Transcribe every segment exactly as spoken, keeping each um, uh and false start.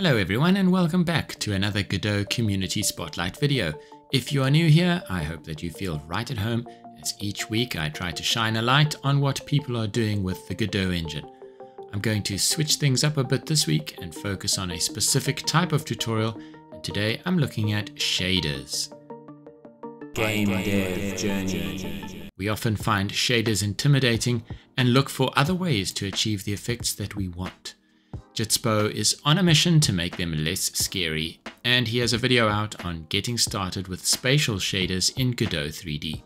Hello everyone and welcome back to another Godot Community Spotlight video. If you are new here, I hope that you feel right at home as each week I try to shine a light on what people are doing with the Godot engine. I'm going to switch things up a bit this week and focus on a specific type of tutorial, and today I'm looking at shaders. Game Dev Journey. We often find shaders intimidating and look for other ways to achieve the effects that we want. Jitspo is on a mission to make them less scary, and he has a video out on getting started with spatial shaders in Godot three D.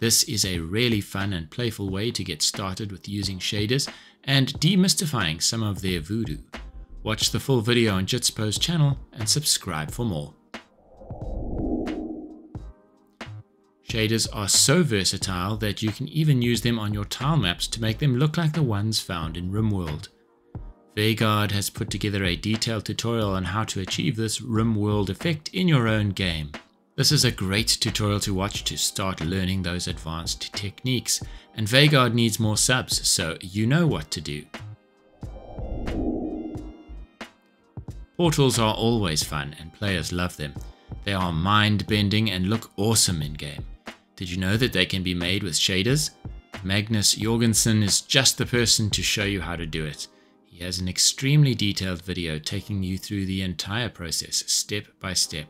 This is a really fun and playful way to get started with using shaders and demystifying some of their voodoo. Watch the full video on Jitspo's channel and subscribe for more. Shaders are so versatile that you can even use them on your tile maps to make them look like the ones found in RimWorld. Vegard has put together a detailed tutorial on how to achieve this RimWorld effect in your own game. This is a great tutorial to watch to start learning those advanced techniques, and Vegard needs more subs, so you know what to do. Portals are always fun and players love them. They are mind-bending and look awesome in-game. Did you know that they can be made with shaders? Magnus Jorgensen is just the person to show you how to do it. He has an extremely detailed video taking you through the entire process, step by step.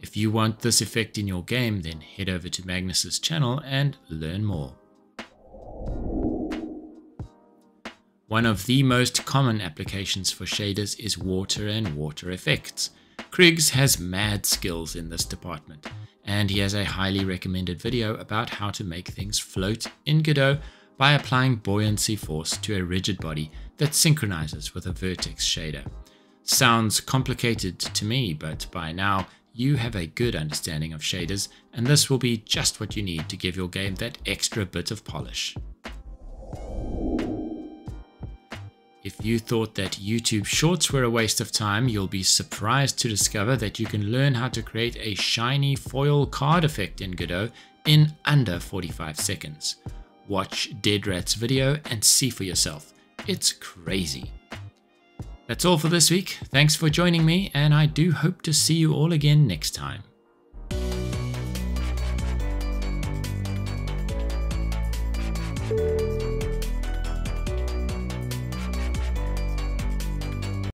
If you want this effect in your game, then head over to Magnus's channel and learn more. One of the most common applications for shaders is water and water effects. Kriggs has mad skills in this department, and he has a highly recommended video about how to make things float in Godot by applying buoyancy force to a rigid body that synchronizes with a vertex shader. Sounds complicated to me, but by now you have a good understanding of shaders, and this will be just what you need to give your game that extra bit of polish. If you thought that YouTube Shorts were a waste of time, you'll be surprised to discover that you can learn how to create a shiny foil card effect in Godot in under forty-five seconds. Watch Dead Rat's video and see for yourself. It's crazy. That's all for this week. Thanks for joining me, and I do hope to see you all again next time.